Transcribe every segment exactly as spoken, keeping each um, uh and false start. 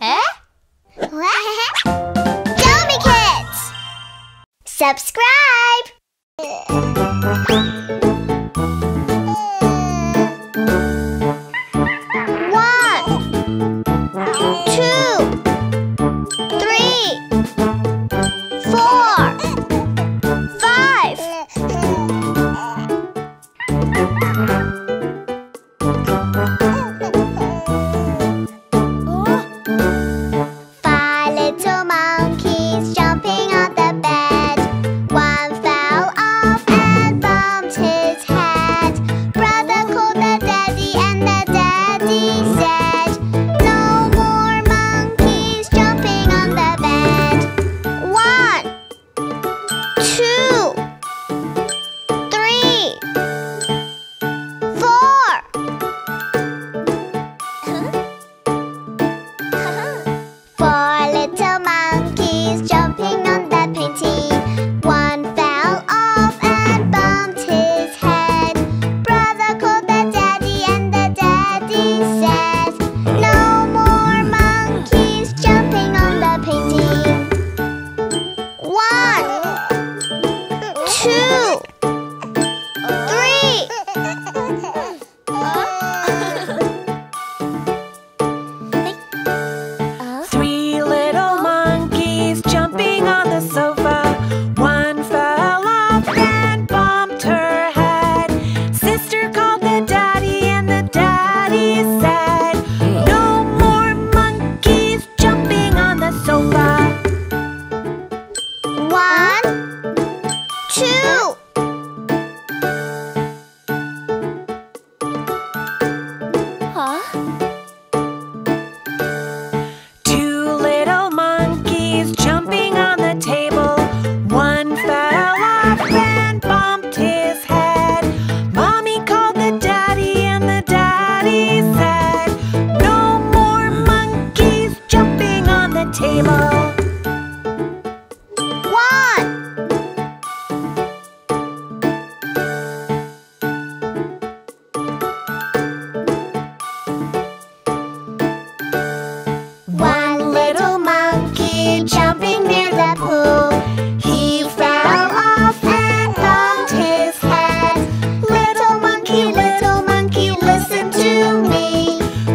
Huh? Domi Kids! Subscribe! One, two, three, four, five.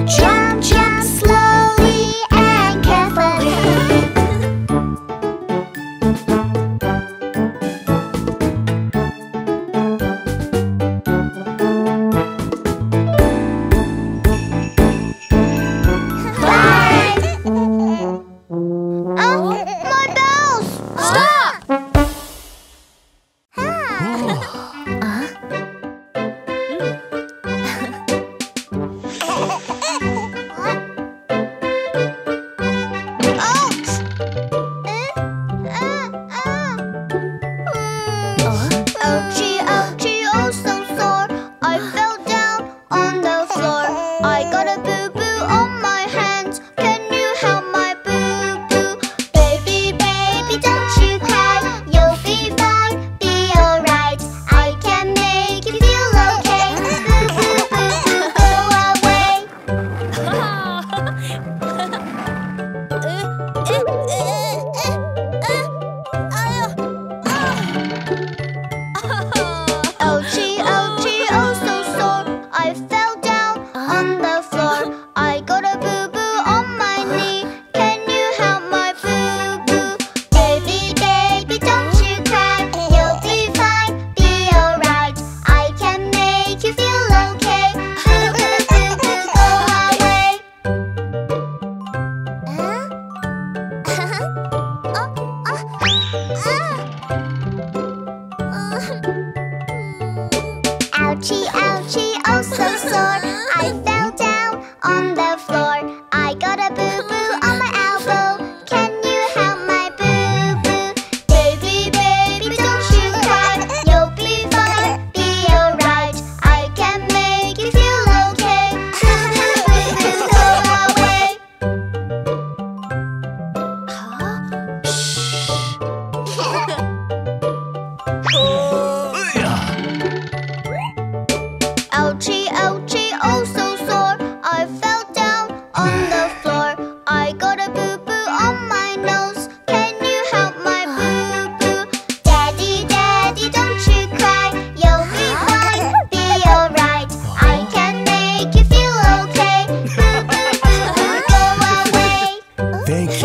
Jump, jump slowly and carefully.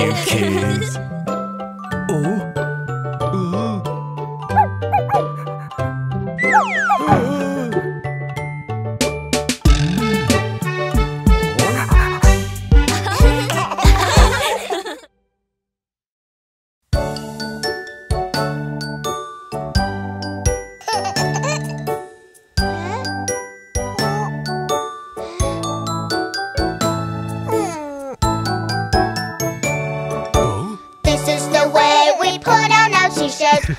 Domi Kids. Ooh. Ooh.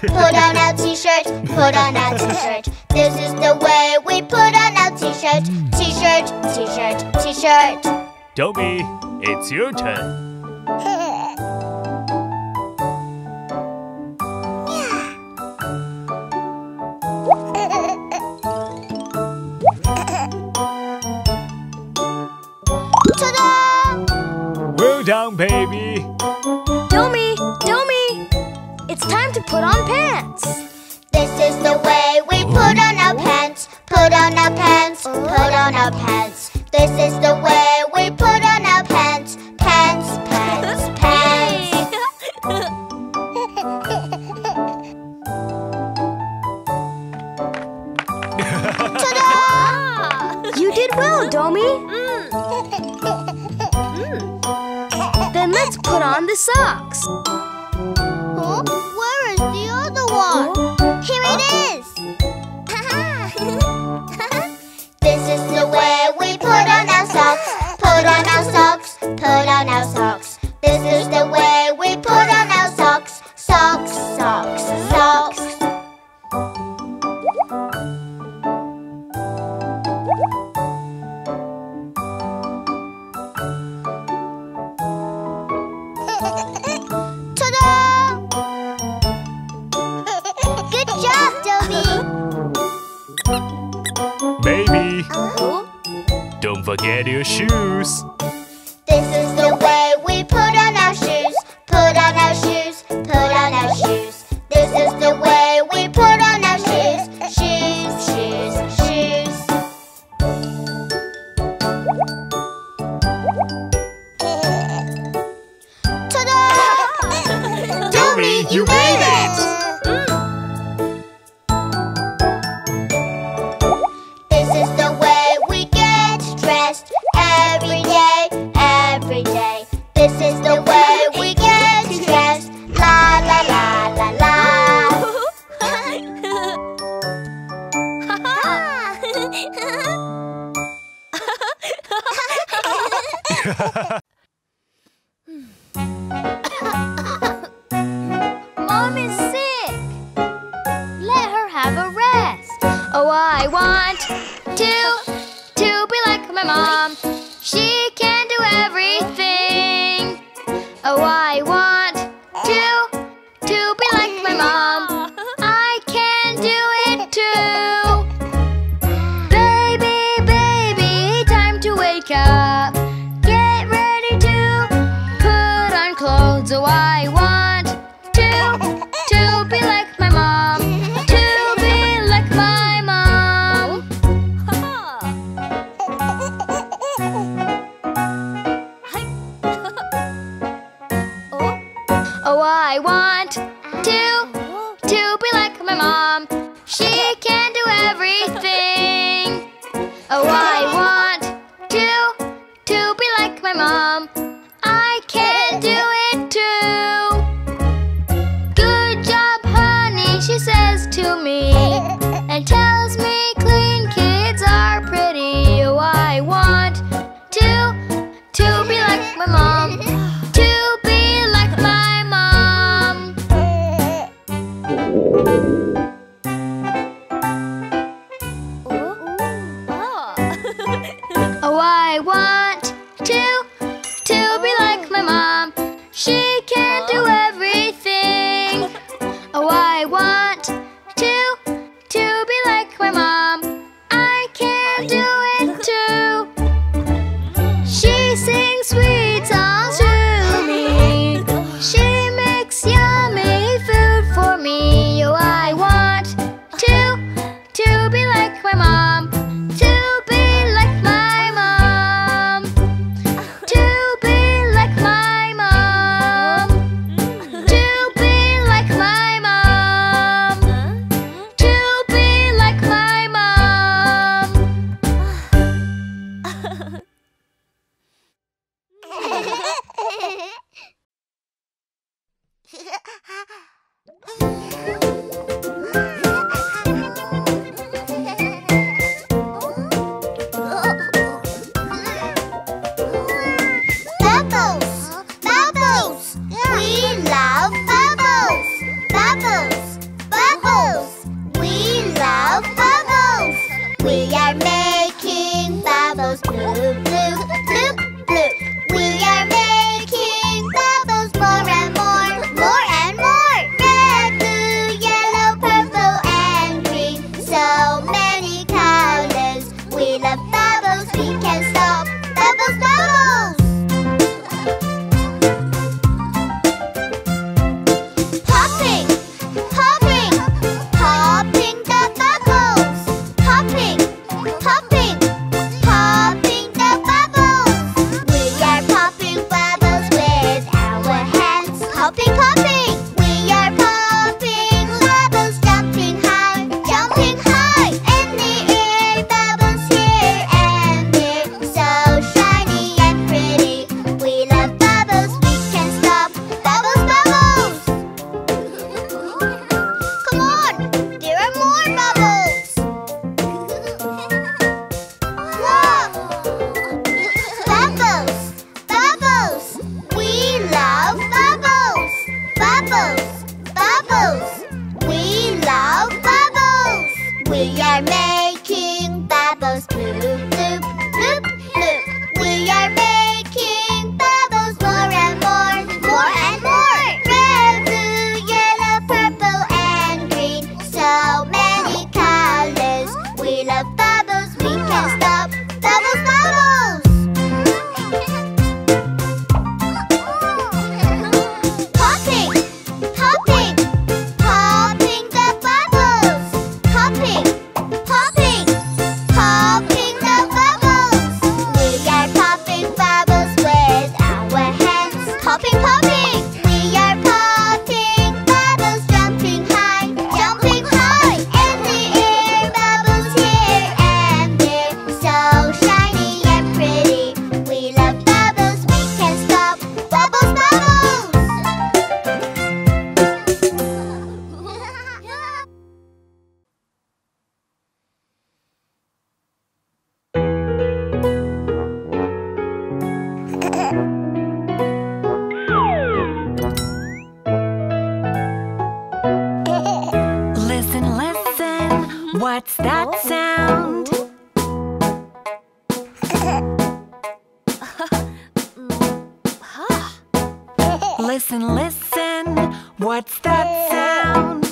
Put on our t-shirts, put on our t-shirts. This is the way we put on our t-shirts. T-shirt, t-shirt, t-shirt. Domi, it's your turn. Ta-da! Well done, baby. Domi, Domi. It's time to put on pants. This is the way we put on our pants. Put on our pants, put on our pants. This is the way we put on our pants. Pants, pants, pants. Ta-da! You did well, Domi. Mm. Mm. Then let's put on the socks. Where is the other one? Here it is! This is the way we put on our socks. Put on our socks, put on our socks. This is the way we put on our socks. Socks, socks, socks. Baby, uh-huh. Don't forget your shoes. This is the way we put on our shoes. Put on our shoes, put on our shoes. This is the way we put on our shoes. Shoes, shoes, shoes. Ta-da! Domi, you made it! Mom is sick. Let her have a rest. Oh, I want to, to be like my mom. She can do everything. Oh, I want to, to be like my mom. I can do it too. Baby, baby, time to wake up. So I want to, to be like my mom, to be like my mom. Oh, I want to, to be like my mom. She can do everything. Oh, I want to, to be like my mom. I can do it. Says to me and tells me clean kids are pretty. Oh, I want to, to be like my mom, to be like my mom. Oh, I want to, to be like my mom. She can do everything. Oh, I want Listen, listen, what's that sound?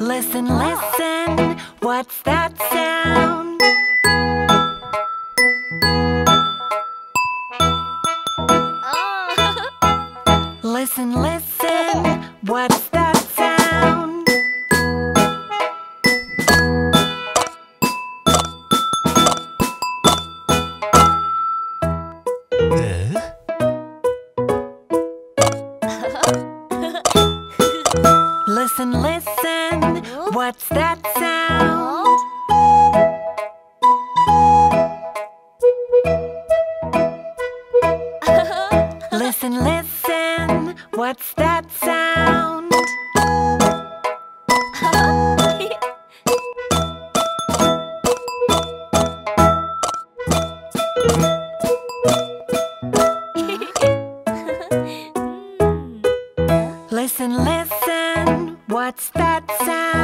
Listen, listen, what's that sound? Listen, listen, what's that sound? Uh? Listen, listen, what's that sound? Listen, listen. What's that sound? Listen, listen, what's that sound?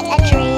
A dream.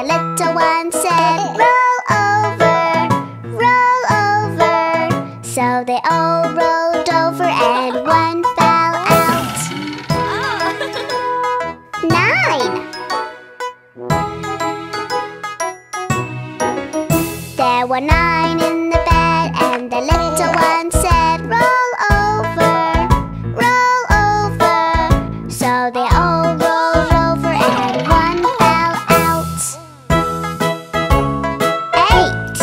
The little one said, roll over, roll over. So they all rolled over and one fell out. Nine. There were nine in the bed, and the little one said, roll over, roll over. So they all rolled over and one fell out. Eight.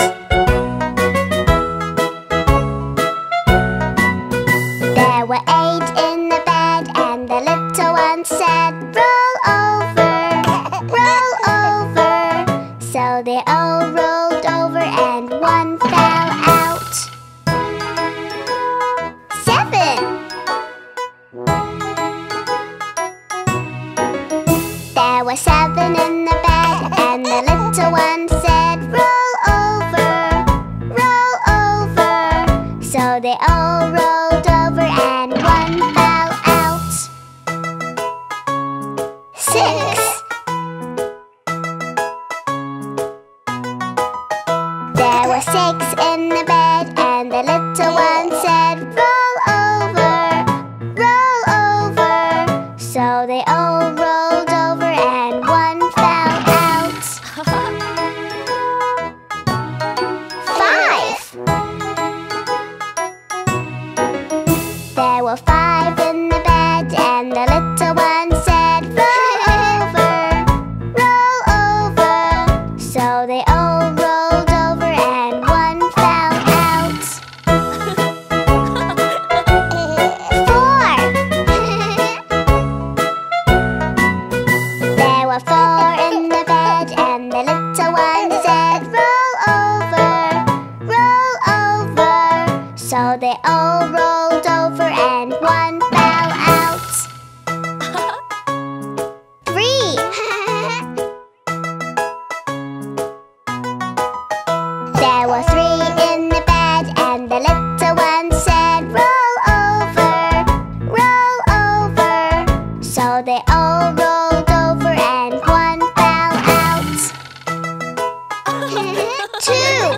There were eight in the bed, and the little one said, roll over, roll over. So they all rolled over and one fell out. Seven. There were seven in the bed, and the little one said, roll over, roll over. So they all rolled over and one fell out. Six. There were six in the bed, and the little one said, roll over, roll over. So they all rolled over and one fell out. Five. There were five in the bed, and the little one said, roll over, roll over. So they all rolled over and one fell out. Four. There were four in the bed, and the little one said, roll over, roll over. So they all rolled over and one fell out. Three. There were three in the bed, and the little one said, roll over, roll over. So they all rolled over and one fell out. Two.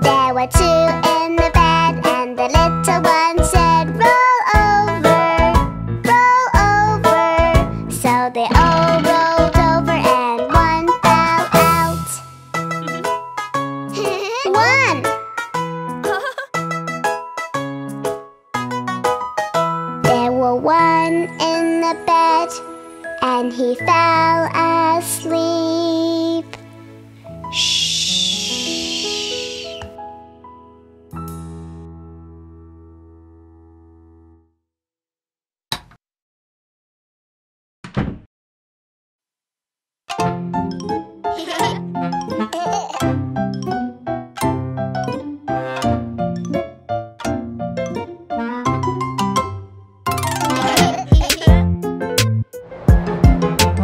There were two in the bed, and the little one said, roll over, roll over. So they all rolled over and one fell out. One. There were one in the bed, and he fell asleep. Shh.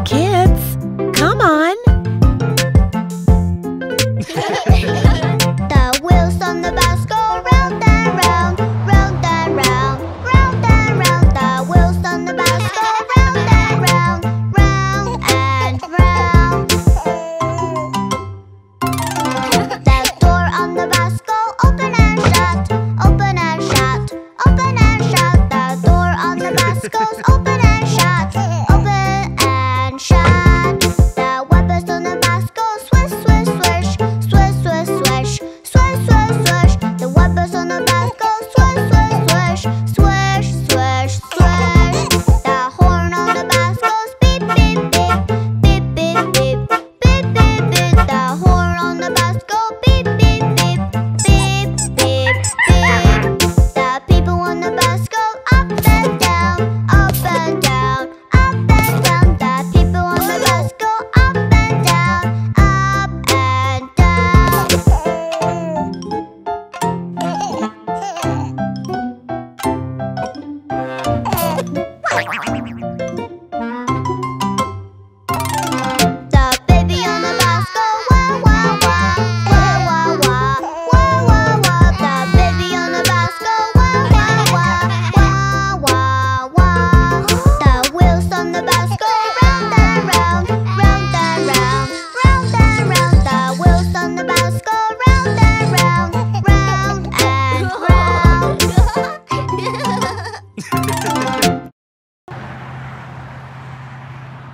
Kids, come on.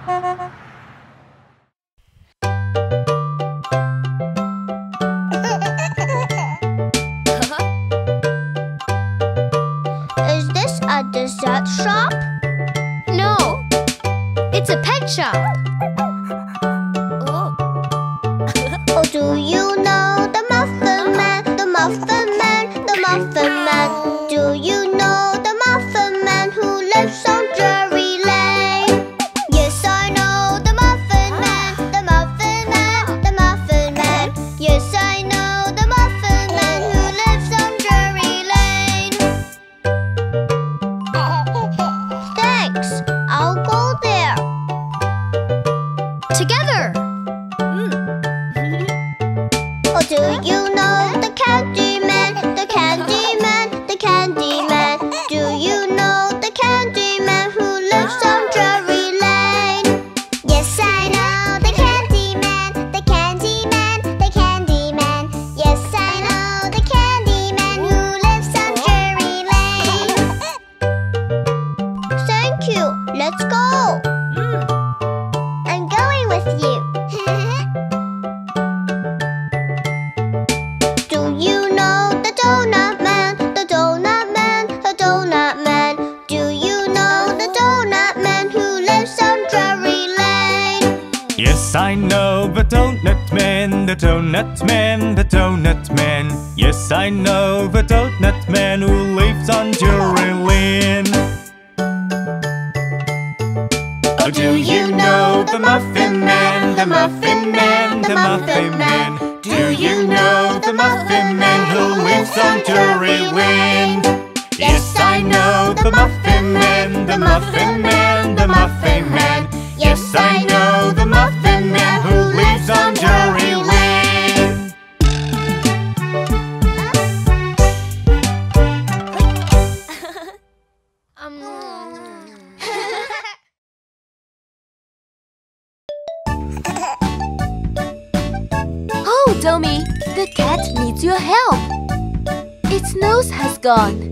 Is this a dessert shop? No, it's a pet shop. Oh. Oh, do you know the Muffin Man, the Muffin Man, the Muffin Man? Do you know the Muffin Man who lives on Drury Lane? Yes, I know the Muffin Man, the Muffin Man, the Muffin Man. Yes, I know the Muffin Man who lives on Drury Lane. Thanks, I'll go there. Together. Mm. Oh, do you know the Candy Man, the Candy Man, the Candy Man? Do you know the Candy Man who lives on Drury Lane? Yes, I know the Candy Man, the Candy Man, the Candy Man. Yes, I know the Candy Man who lives on Drury Lane. Thank you. Let's go. I'm going with you. Do you know the Donut Man, the Donut Man, the Donut Man? Do you know the Donut Man who lives on Drury Lane? Yes, I know the Donut Man, the Donut Man, the Donut Man. Yes, I know the Donut Man who lives on Drury Lane. Oh, do you know the Muffin Man, the Muffin Man, the Muffin Man? Do you know the Muffin Man who lives on Jurie Wynd? Yes, I know the Muffin Man, the Muffin Man, the Muffin Man. Yes, I know the Muffin Man who lives on Jurie Wynd. Domi, the cat needs your help. Its nose has gone.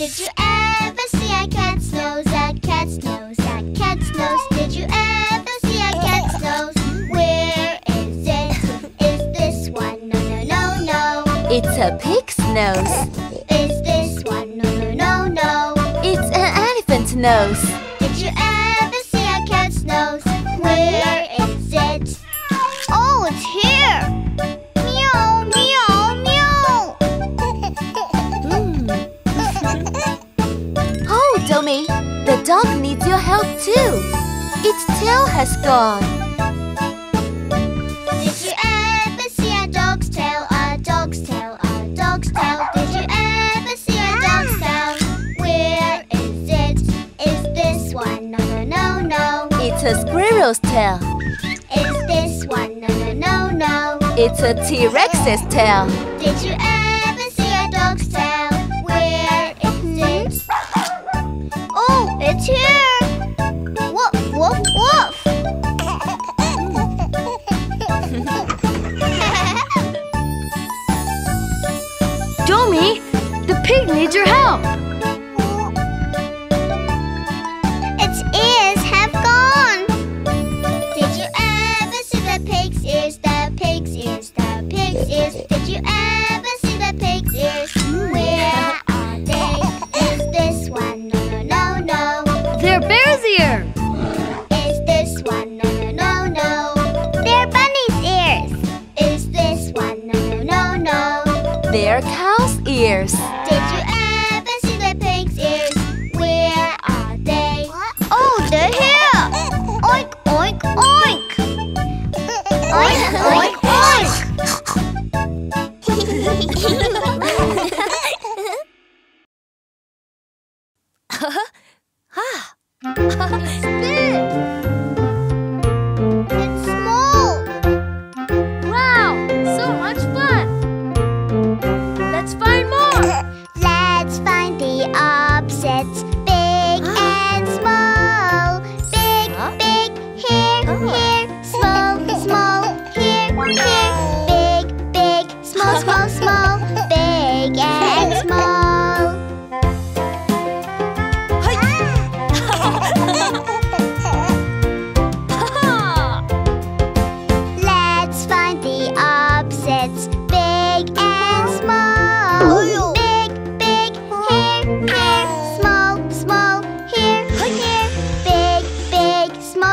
Did you ever see a cat's nose? A cat's nose, a cat's nose. Did you ever see a cat's nose? Where is it? Is this one? No, no, no, no. It's a pig's nose. Is this one? No, no, no, no. It's an elephant's nose. Did you ever see a cat's nose? Where is it? Oh, it's here. Domi, the dog needs your help too. Its tail has gone. Did you ever see a dog's tail? A dog's tail, a dog's tail. Did you ever see a dog's tail? Where is it? Is this one? No, no, no, no. It's a squirrel's tail. Is this one? No, no, no, no. It's a T-Rex's tail. Did you ever see a dog's tail? Where is it? Oh, it's here! Woof, woof, woof! Domi, the pig needs your help! Its ears have gone! Did you ever see the pig's ears? The pig's ears, the pig's ears. Did you ever see the pig's ears? Where are they? Is this one? They're bear's ears. Is this one? No, no, no, no. They're bunny's ears. Is this one? No, no, no, no. They're cow's ears. Did you ever see the pig's ears? Where are they? Oh, they're here. Oink, oink, oink. Oink, oink, oink. Ah. It's big! It's small! Wow! So much fun! Let's find more!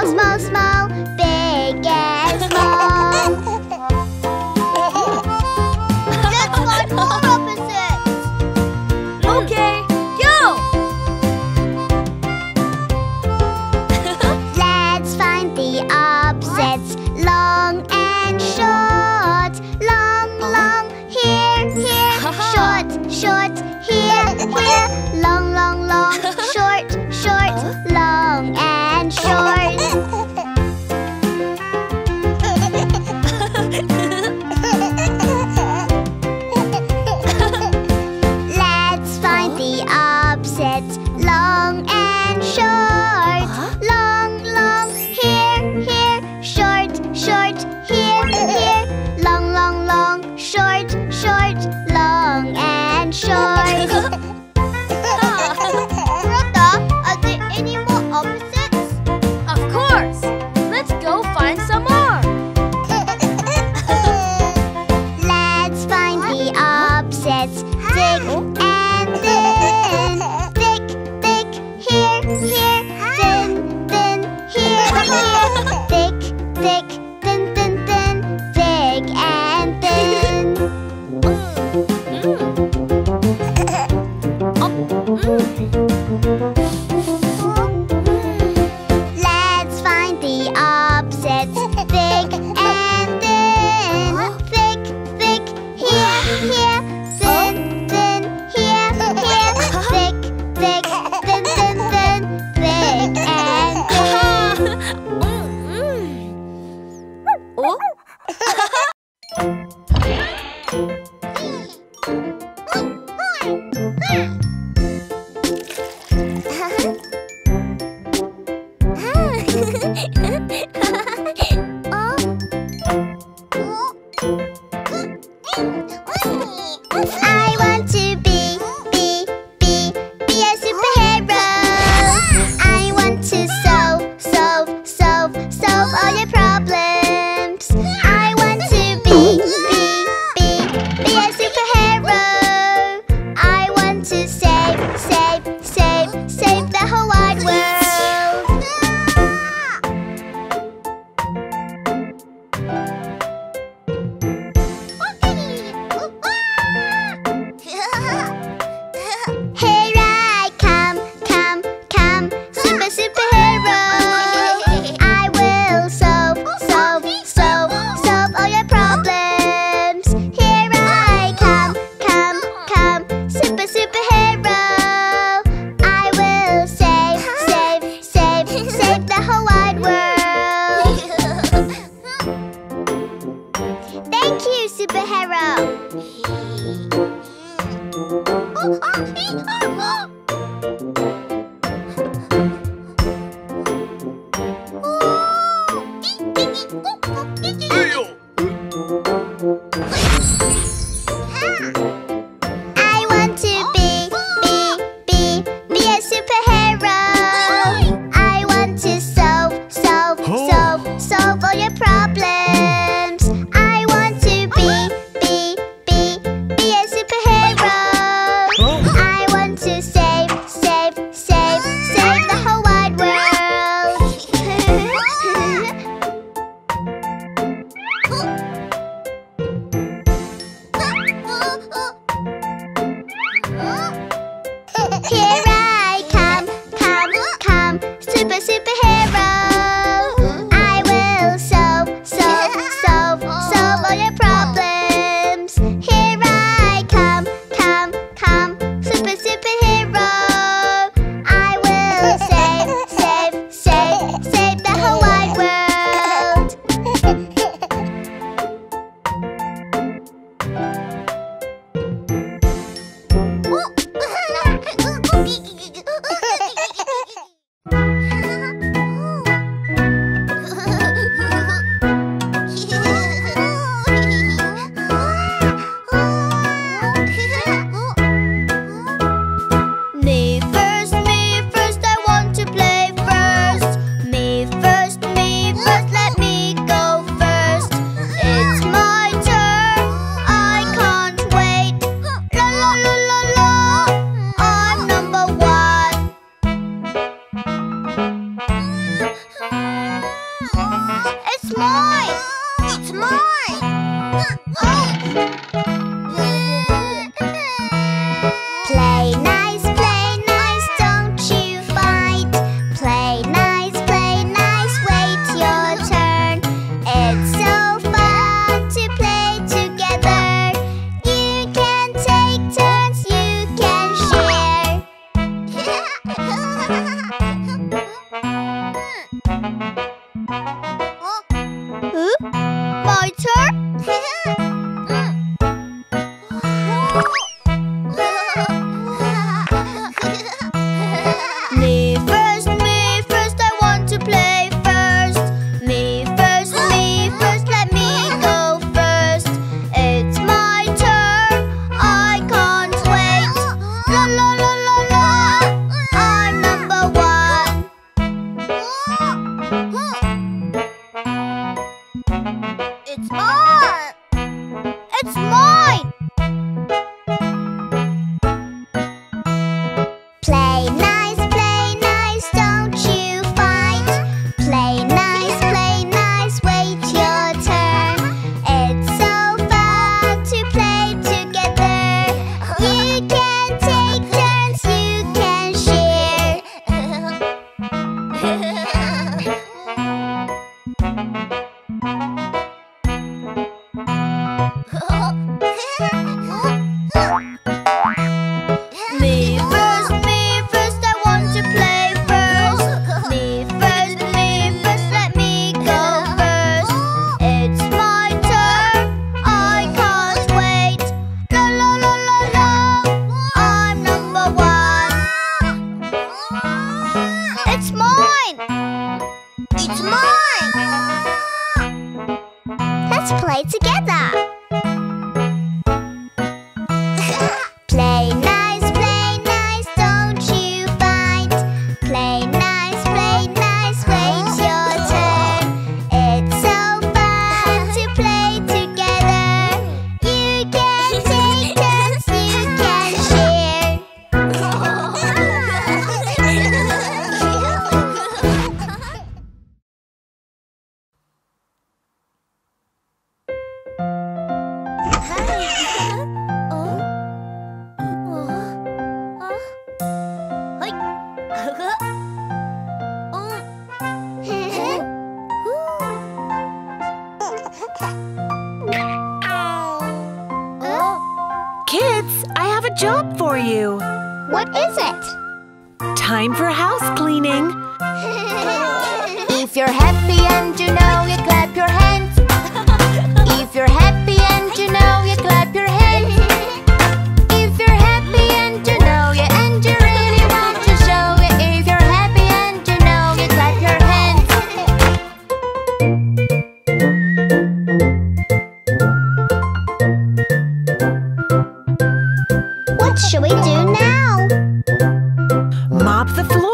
Small, small, small, big and small. Let's find more opposites. Okay, go! Let's find the opposites. Long and short. Long, long, here, here. Short, short, here, here. Long, long, long, short, short, long and short. Let's find the opposites. Long and short. Long, long, here, here. Short, short, here, here. Long, long, long, short, short, long and short. It's art! It's mine! Play nice, play nice, don't you find? Play nice, play nice, wait your turn. It's so fun to play together. You can take turns, you can share. It's mine! Let's play together! Play nice, play nice, don't you find? Play nice, play nice, wait your turn. It's so fun to play together. You can take turns, you can share. Kids, I have a job for you. What is it? Time for house cleaning. If you're happy and you know it, clap your hands. If you're happy and you know it, clap your hands. If you're happy and you know it, and you really want to show it. If you're happy and you know it, clap your hands. What should we do now? Mop the floor.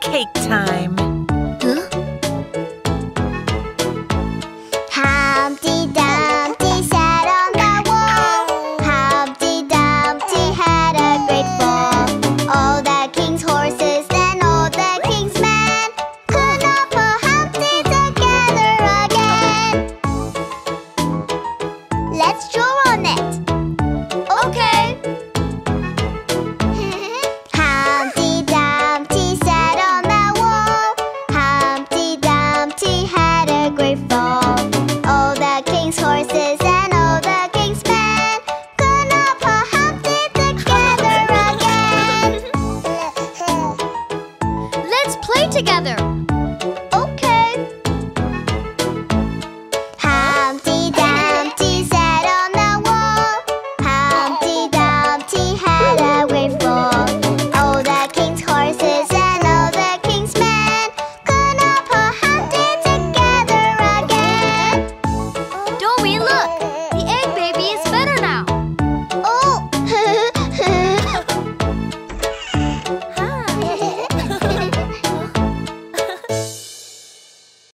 Cake time!